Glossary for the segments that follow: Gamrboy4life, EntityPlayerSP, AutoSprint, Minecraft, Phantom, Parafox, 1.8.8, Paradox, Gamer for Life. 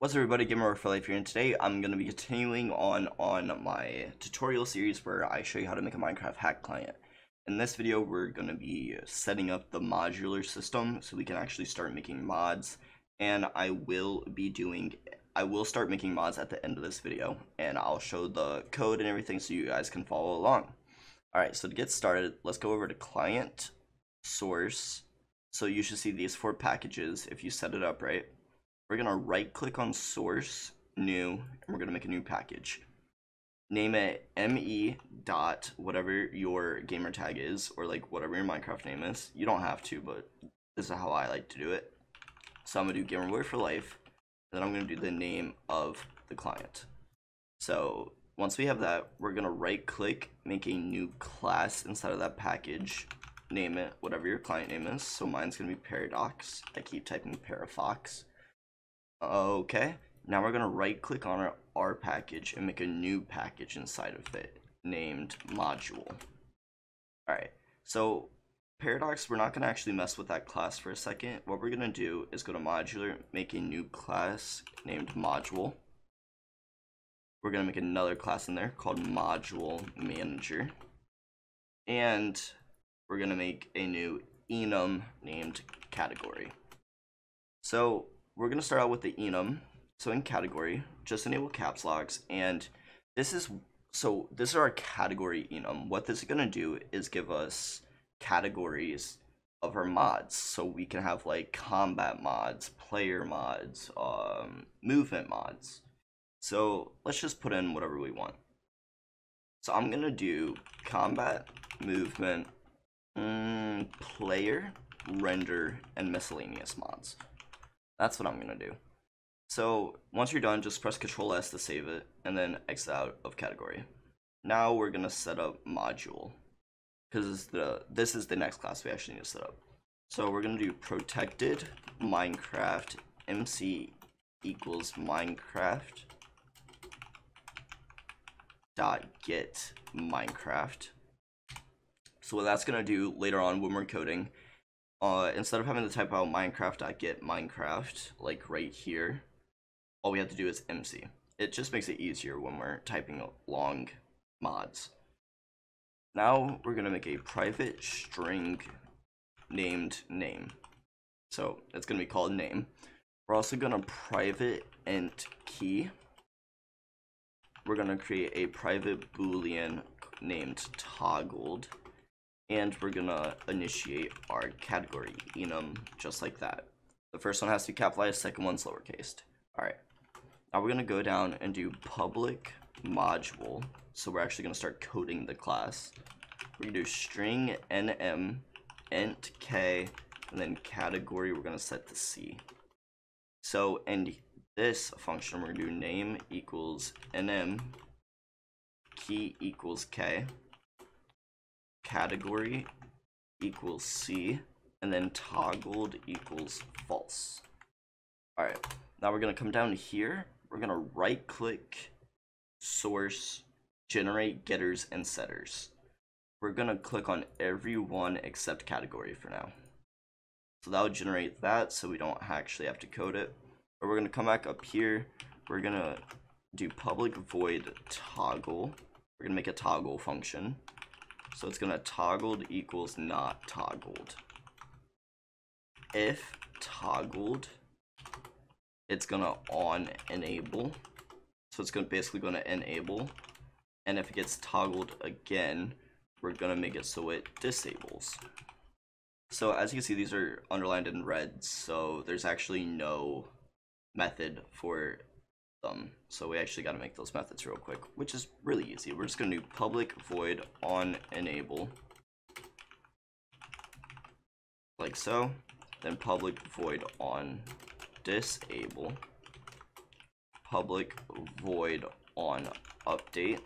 What's up, everybody? Gamer for Life here, and today I'm going to be continuing on my tutorial series where I show you how to make a Minecraft hack client. In this video, we're going to be setting up the modular system so we can actually start making mods, and I will start making mods at the end of this video, and I'll show the code and everything so you guys can follow along. Alright, so to get started, let's go over to client, source. So you should see these four packages if you set it up right. We're going to right click on source, new, and we're going to make a new package. Name it ME dot whatever your gamer tag is, or like whatever your Minecraft name is. You don't have to, but this is how I like to do it. So I'm going to do Gamrboy4life, and then I'm going to do the name of the client. So once we have that, we're going to right click, make a new class inside of that package, name it whatever your client name is. So mine's going to be Paradox. I keep typing Parafox. Okay, now we're going to right click on our package and make a new package inside of it named module. Alright, so Paradox, we're not going to actually mess with that class for a second. What we're going to do is go to modular, make a new class named module. We're going to make another class in there called module manager. And we're going to make a new enum named category. So we're going to start out with the enum. So in category, just enable caps locks, and this is our category enum. What this is going to do is give us categories of our mods, so we can have like combat mods, player mods, movement mods. So let's just put in whatever we want. So I'm going to do combat, movement, player, render, and miscellaneous mods. That's what I'm going to do. So once you're done, just press Ctrl S to save it, and then exit out of category. Now we're going to set up module, because this is the next class we actually need to set up. So we're going to do protected Minecraft MC equals Minecraft dot get Minecraft. So what that's going to do later on when we're coding, instead of having to type out Minecraft.get Minecraft, like right here, all we have to do is MC. It just makes it easier when we're typing long mods. Now we're going to make a private string named name. So it's going to be called name. We're also going to private int key. We're going to create a private boolean named toggled. And we're gonna initiate our category enum just like that. The first one has to be capitalized, second one's lowercase. All right, now we're gonna go down and do public module. So we're actually gonna start coding the class. We're gonna do string nm, int k, and then category we're gonna set to C. So in this function, we're gonna do name equals nm, key equals k, category equals C, and then toggled equals false. All right, now we're going to come down here. We're going to right click source, generate getters and setters. We're going to click on every one except category for now. So that would generate that, so we don't actually have to code it. But we're going to come back up here. We're going to do public void toggle. We're going to make a toggle function. So it's going to toggled equals not toggled. If toggled, it's going to on enable. So it's basically going to enable. And if it gets toggled again, we're going to make it so it disables. So as you can see, these are underlined in red. So there's actually no method for them, so we actually got to make those methods real quick, which is really easy. We're just going to do public void on enable, like so, then public void on disable, public void on update,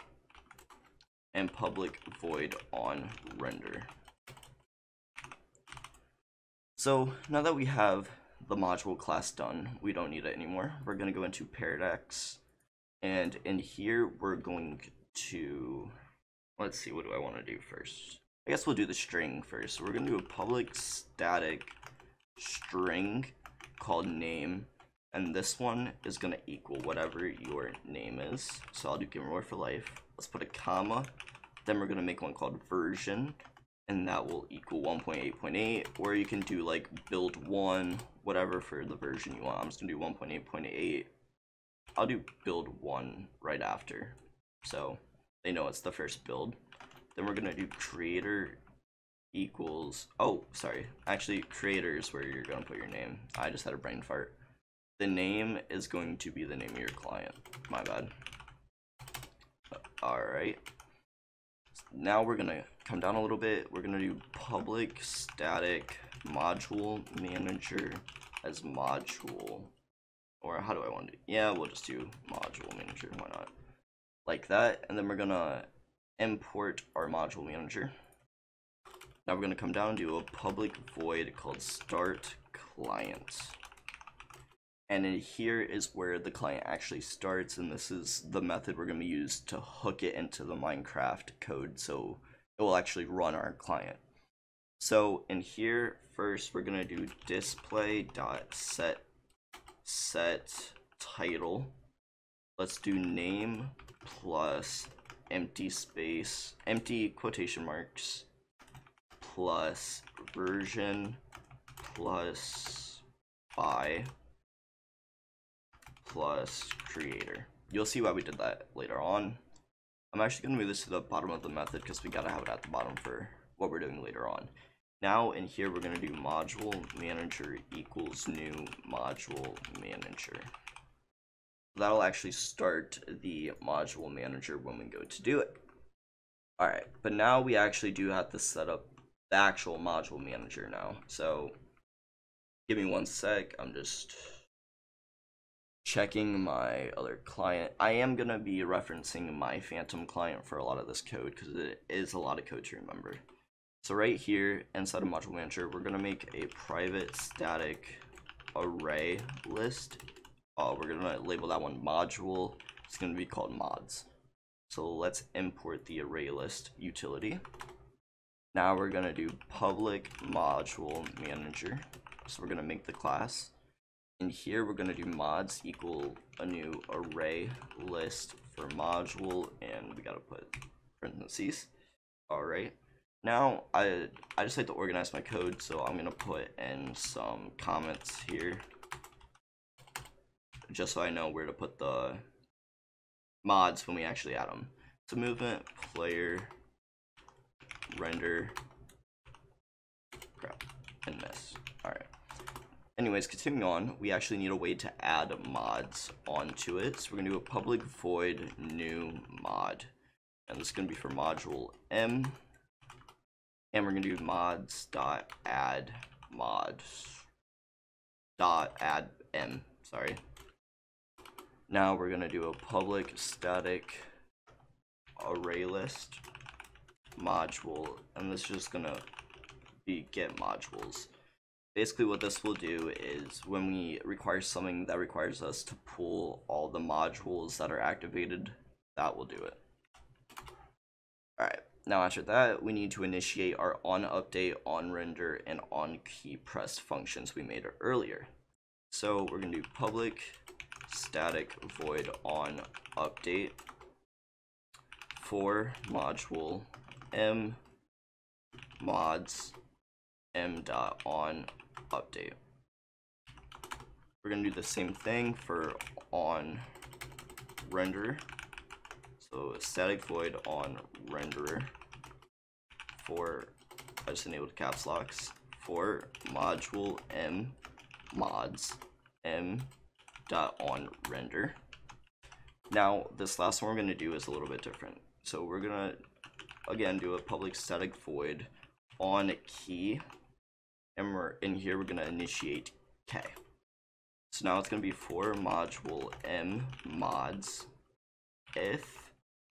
and public void on render. So now that we have the module class done, we don't need it anymore. We're going to go into Paradox, and in here we're going to, let's see, what do I want to do first? I guess we'll do the string first. So we're going to do a public static string called name, and this one is going to equal whatever your name is. So I'll do Gamrboy4life. Let's put a comma. Then we're going to make one called version, and that will equal 1.8.8, or you can do like build one, whatever for the version you want. I'm just going to do 1.8.8. I'll do build one right after, so they know it's the first build. Then we're going to do creator equals, oh, sorry. Actually, creator is where you're going to put your name. I just had a brain fart. The name is going to be the name of your client. My bad. All right. Now we're going to come down a little bit. We're going to do public static module manager as module. Or how do I want to do? Yeah, we'll just do module manager. Why not? Like that. And then we're going to import our module manager. Now we're going to come down and do a public void called start client. And in here is where the client actually starts, and this is the method we're going to use to hook it into the Minecraft code so it will actually run our client. So in here, first we're going to do display.set title. Let's do name plus empty space, empty quotation marks, plus version plus by plus creator. You'll see why we did that later on. I'm actually going to move this to the bottom of the method because we got to have it at the bottom for what we're doing later on. Now in here we're going to do module manager equals new module manager. That'll actually start the module manager when we go to do it. Alright, but now we actually do have to set up the actual module manager now. So give me one sec, I'm just checking my other client. I am going to be referencing my Phantom client for a lot of this code because it is a lot of code to remember. So right here inside of module manager, we're going to make a private static array list. We're going to label that one module. It's going to be called mods. So let's import the array list utility. Now we're going to do public module manager. So we're going to make the class. In here, we're going to do mods equal a new array list for module, and we got to put parentheses. All right. Now I just like to organize my code, so I'm going to put in some comments here, just so I know where to put the mods when we actually add them. So movement, player, render, crap, and this. Alright. Anyways, continuing on, we actually need a way to add mods onto it. So we're going to do a public void new mod. And this is going to be for module M. And we're going to do mods.add mods. .add M, sorry. Now we're going to do a public static array list module, and this is just going to be get modules. Basically what this will do is when we require something that requires us to pull all the modules that are activated, that will do it. Alright, now after that we need to initiate our onUpdate, onRender, and onKeyPress functions we made earlier. So we're going to do public static void on update for module m mods m dot on update. We're gonna do the same thing for on render. So static void on renderer for, I just enabled caps locks, for module m mods m dot on render. Now this last one we're going to do is a little bit different, so we're going to again do a public static void on key, and we're in here we're going to initiate k. So now it's going to be for module m mods if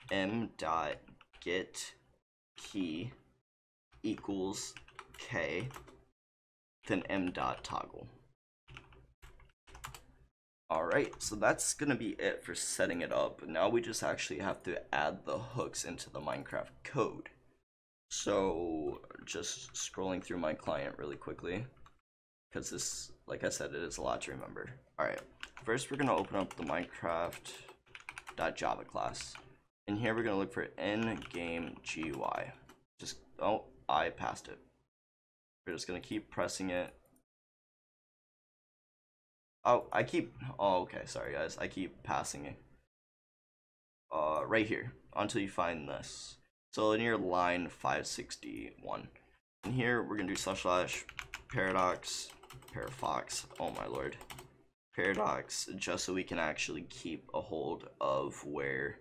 m dot get key equals k, then m dot toggle. Alright, so that's going to be it for setting it up. Now we just actually have to add the hooks into the Minecraft code. So just scrolling through my client really quickly, because this, like I said, it is a lot to remember. Alright, First, we're going to open up the Minecraft.java class. And here we're going to look for in-game GUI. Just, oh, I passed it. We're just going to keep pressing it. Oh, I keep, oh, okay, sorry guys. I keep passing it right here until you find this. So near line 561. And here we're going to do / Paradox, Parafox, oh my lord. Paradox, just so we can actually keep a hold of where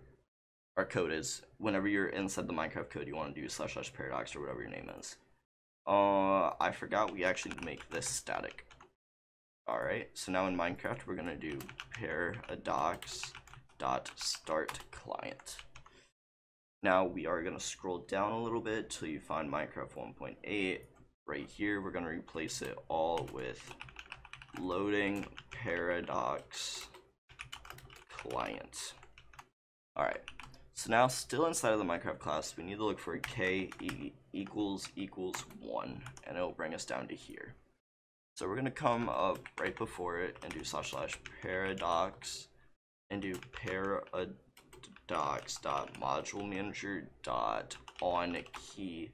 our code is. Whenever you're inside the Minecraft code, you want to do / Paradox or whatever your name is. I forgot we actually make this static. Alright, so now in Minecraft, we're going to do paradox.startClient. Now we are going to scroll down a little bit till you find Minecraft 1.8. Right here, we're going to replace it all with loading paradox client. Alright, so now still inside of the Minecraft class, we need to look for k equals 1, and it'll bring us down to here. So we're going to come up right before it and do / paradox and do paradox.module manager.onKey.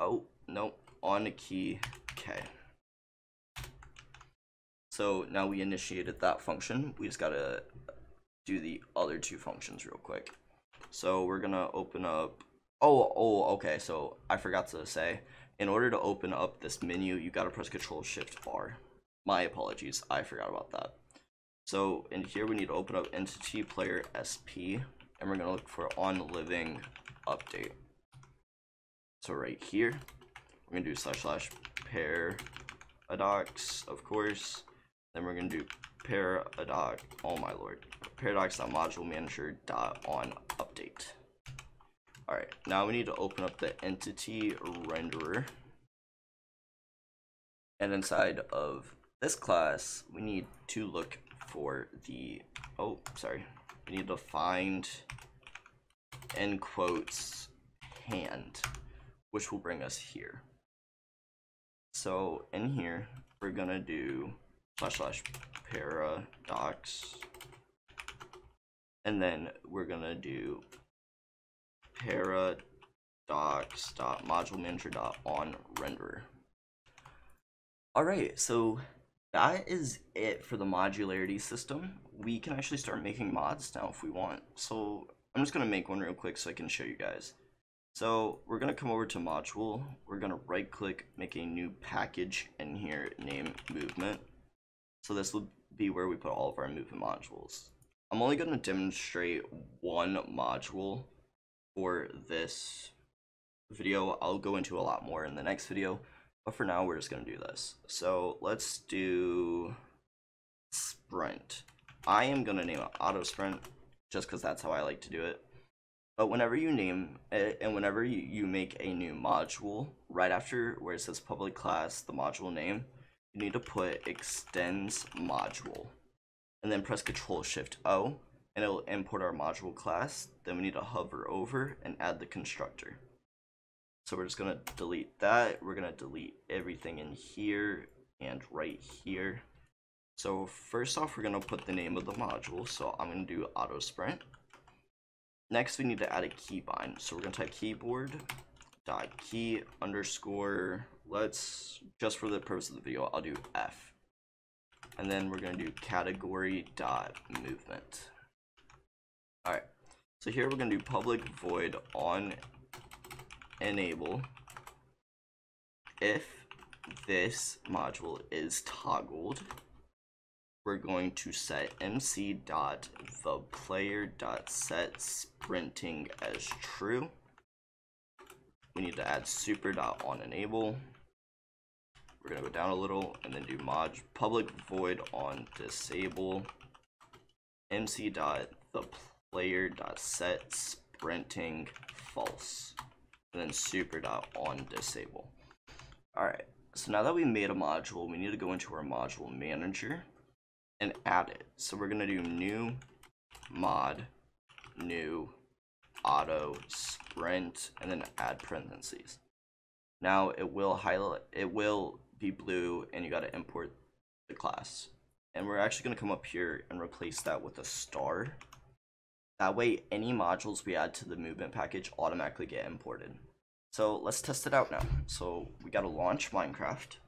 Oh, no, onKey K. So now we initiated that function. We just got to do the other two functions real quick. So we're going to open up. Okay. So I forgot to say, in order to open up this menu, you got to press Control-Shift-R. My apologies, I forgot about that. So in here, we need to open up EntityPlayerSP, and we're going to look for onLiving update. So right here, we're going to do / paradox, of course. Then we're going to do paradox, oh my lord, paradox.module manager.onUpdate. Alright, now we need to open up the entity renderer. And inside of this class, we need to look for the, oh, sorry. We need to find, end quotes, hand, which will bring us here. So in here, we're going to do / paradox. And then we're going to do paradox.module manager.onRenderer. Alright, so that is it for the modularity system. We can actually start making mods now if we want. So I'm just going to make one real quick so I can show you guys. So we're going to come over to module. We're going to right click, make a new package, and here name movement. So this will be where we put all of our movement modules. I'm only going to demonstrate one module for this video. I'll go into a lot more in the next video, but for now we're just going to do this. So let's do sprint. I am going to name it AutoSprint just because that's how I like to do it. But whenever you name it, and whenever you make a new module, right after where it says public class, the module name, you need to put extends module and then press Control-Shift-O. And it'll import our module class. Then we need to hover over and add the constructor. So we're just going to delete that. We're going to delete everything in here and right here. So first off, we're going to put the name of the module. So I'm going to do AutoSprint. Next, we need to add a keybind. So we're going to type keyboard.key_. Let's, just for the purpose of the video, I'll do F. And then we're going to do category.movement. Alright, so here we're going to do public void onEnable if this module is toggled. We're going to set mc.theplayer.setSprinting as true. We need to add super.onEnable. We're going to go down a little and then do public void onDisable mc.theplayer.setSprinting false, and then super.onDisable. Alright, so now that we made a module, we need to go into our module manager and add it. So we're going to do new mod, new auto sprint, and then add parentheses. Now it will highlight, it will be blue, and you got to import the class. and we're actually going to come up here and replace that with a star. That way, any modules we add to the movement package automatically get imported. So let's test it out now. So we got to launch Minecraft.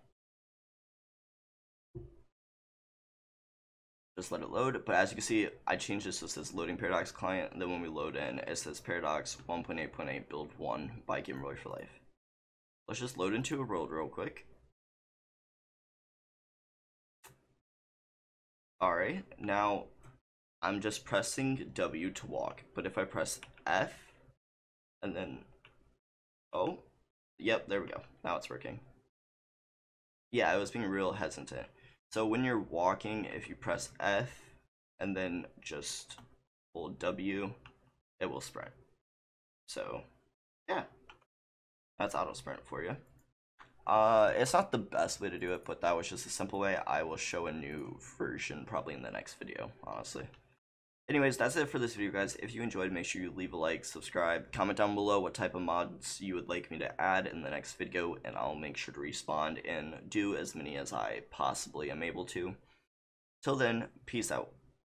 Just let it load, but as you can see, I changed this so it says loading Paradox client, and then when we load in, it says Paradox 1.8.8 build 1 by Gamrboy4life. Let's just load into a world real quick. Alright, now I'm just pressing W to walk, but if I press F, and then, oh, yep, there we go, now it's working. Yeah, I was being real hesitant. So when you're walking, if you press F and then just hold W, it will sprint. So yeah, that's AutoSprint for you. It's not the best way to do it, but that was just a simple way. I will show a new version probably in the next video, honestly. Anyways, that's it for this video, guys. If you enjoyed, make sure you leave a like, subscribe, comment down below what type of mods you would like me to add in the next video, and I'll make sure to respond and do as many as I possibly am able to. Till then, peace out.